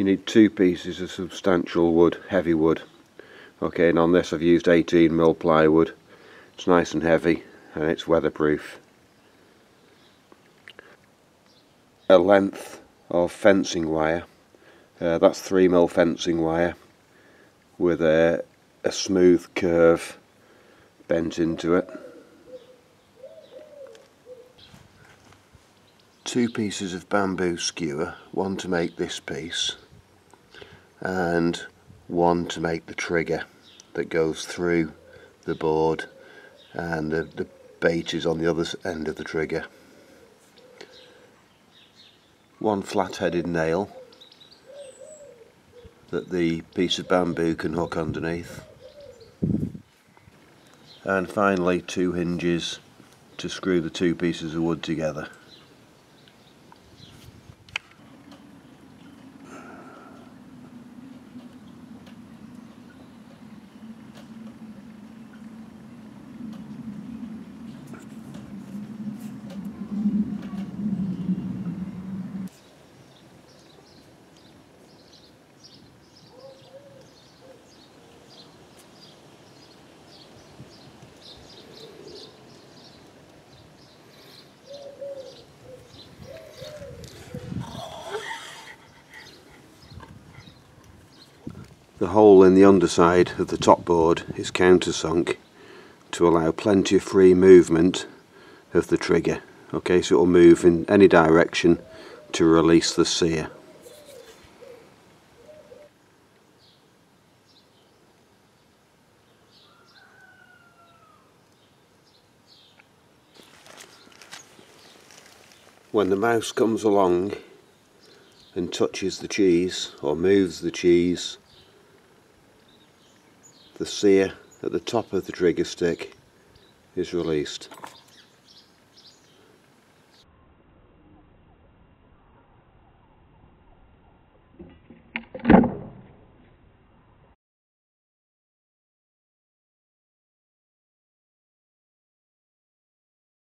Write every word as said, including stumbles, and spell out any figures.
you need two pieces of substantial wood, heavy wood. Okay, and on this I've used eighteen mil plywood. It's nice and heavy and it's weatherproof. A length of fencing wire, uh, that's three mil fencing wire with a, a smooth curve bent into it. Two pieces of bamboo skewer, one to make this piece and one to make the trigger that goes through the board, and the, the bait is on the other end of the trigger. One flat-headed nail that the piece of bamboo can hook underneath, and finally two hinges to screw the two pieces of wood together. The hole in the underside of the top board is countersunk to allow plenty of free movement of the trigger. Okay, so it will move in any direction to release the sear. When the mouse comes along and touches the cheese or moves the cheese, the sear at the top of the trigger stick is released.